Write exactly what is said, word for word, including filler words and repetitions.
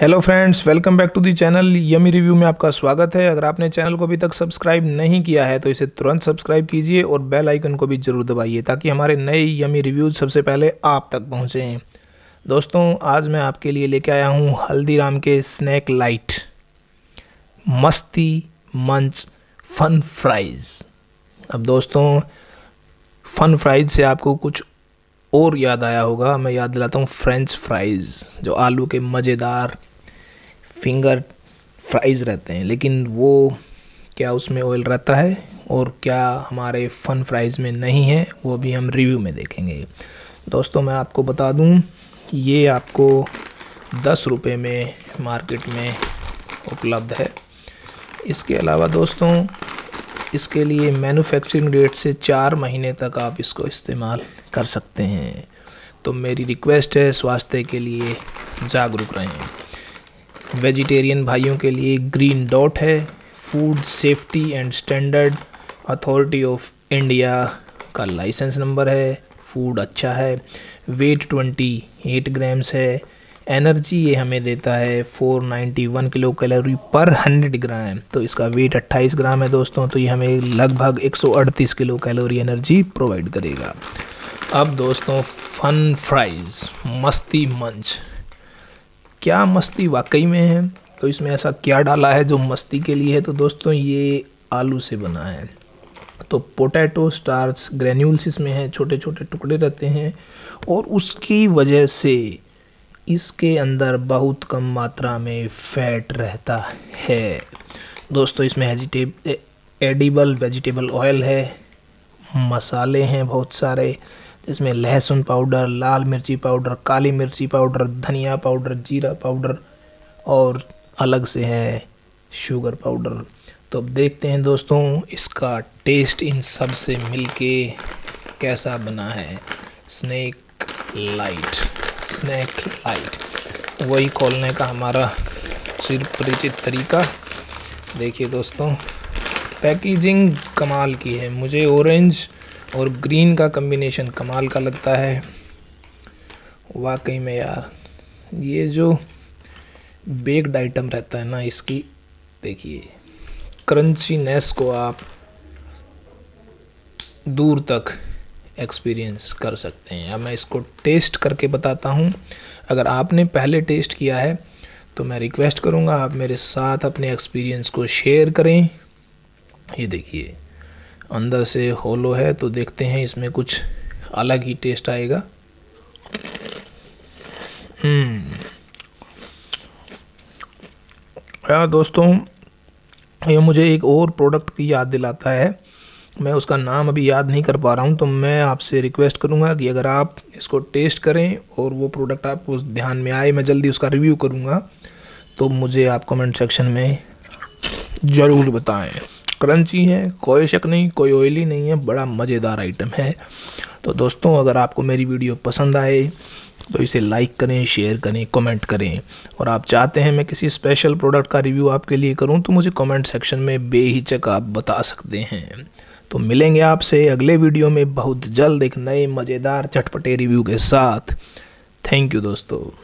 Hello friends, welcome back to the channel. Yummy review में आपका स्वागत है। अगर आपने चैनल को अभी तक सब्सक्राइब नहीं किया है तो इसे तुरंत सब्सक्राइब कीजिए और बेल आइकन को भी ज़रूर दबाइए ताकि हमारे नए यमी रिव्यूज़ सबसे पहले आप तक पहुंचें। दोस्तों, आज मैं आपके लिए लेके आया हूं हल्दीराम के स्नैक लाइट, मस्ती मंच फन फ्राइज़। अब दोस्तों, फ़न फ्राइज़ से आपको कुछ और याद आया होगा। मैं याद दिलाता हूँ फ्रेंच फ्राइज़, जो आलू के मज़ेदार फिंगर फ्राइज़ रहते हैं। लेकिन वो क्या उसमें ऑयल रहता है और क्या हमारे फ़न फ्राइज़ में नहीं है, वो भी हम रिव्यू में देखेंगे। दोस्तों, मैं आपको बता दूँ, ये आपको दस रुपये में मार्केट में उपलब्ध है। इसके अलावा दोस्तों, इसके लिए मैन्युफैक्चरिंग डेट से चार महीने तक आप इसको इस्तेमाल कर सकते हैं। तो मेरी रिक्वेस्ट है, स्वास्थ्य के लिए जागरूक रहें। वेजिटेरियन भाइयों के लिए ग्रीन डॉट है। Food safety and standard authority of India का लाइसेंस नंबर है। फूड अच्छा है। वेट अट्ठाईस ग्राम्स है। एनर्जी ये हमें देता है चार सौ इक्यानवे किलो कैलोरी पर सौ ग्राम। तो इसका वेट अट्ठाईस ग्राम है दोस्तों, तो ये हमें लगभग एक सौ अड़तीस किलो कैलोरी एनर्जी प्रोवाइड करेगा। अब दोस्तों, फन फ्राइज़ मस्ती मंच। क्या मस्ती वाकई में है? तो इसमें ऐसा क्या डाला है जो मस्ती के लिए है? तो दोस्तों, ये आलू से बना है। तो पोटैटो स्टार्च ग्रेन्यूल्स इसमें हैं, छोटे छोटे टुकड़े रहते हैं और उसकी वजह से इसके अंदर बहुत कम मात्रा में फैट रहता है। दोस्तों, इसमें वेजिटेब एडिबल वेजिटेबल ऑयल है। मसाले हैं बहुत सारे, इसमें लहसुन पाउडर, लाल मिर्ची पाउडर, काली मिर्ची पाउडर, धनिया पाउडर, जीरा पाउडर और अलग से है शुगर पाउडर। तो अब देखते हैं दोस्तों, इसका टेस्ट इन सब से मिलके कैसा बना है। स्नैक लाइट, स्नैक लाइट वही खोलने का हमारा चिर परिचित तरीका। देखिए दोस्तों, पैकेजिंग कमाल की है। मुझे ऑरेंज और ग्रीन का कम्बिनेशन कमाल का लगता है। वाकई में यार, ये जो बेक्ड आइटम रहता है ना, इसकी देखिए क्रंचीनेस को आप दूर तक एक्सपीरियंस कर सकते हैं। अब मैं इसको टेस्ट करके बताता हूँ। अगर आपने पहले टेस्ट किया है तो मैं रिक्वेस्ट करूँगा आप मेरे साथ अपने एक्सपीरियंस को शेयर करें। ये देखिए, अंदर से होलो है, तो देखते हैं इसमें कुछ अलग ही टेस्ट आएगा। हम्म यार दोस्तों, ये मुझे एक और प्रोडक्ट की याद दिलाता है। मैं उसका नाम अभी याद नहीं कर पा रहा हूँ। तो मैं आपसे रिक्वेस्ट करूँगा कि अगर आप इसको टेस्ट करें और वो प्रोडक्ट आपको ध्यान में आए, मैं जल्दी उसका रिव्यू करूँगा, तो मुझे आप कमेंट सेक्शन में ज़रूर बताएं। क्रंची है, कोई शक नहीं, कोई ऑयली नहीं है, बड़ा मज़ेदार आइटम है। तो दोस्तों, अगर आपको मेरी वीडियो पसंद आए तो इसे लाइक करें, शेयर करें, कमेंट करें। और आप चाहते हैं मैं किसी स्पेशल प्रोडक्ट का रिव्यू आपके लिए करूँ तो मुझे कमेंट सेक्शन में बेहिचक आप बता सकते हैं। तो मिलेंगे आपसे अगले वीडियो में बहुत जल्द एक नए मज़ेदार चटपटे रिव्यू के साथ। थैंक यू दोस्तों।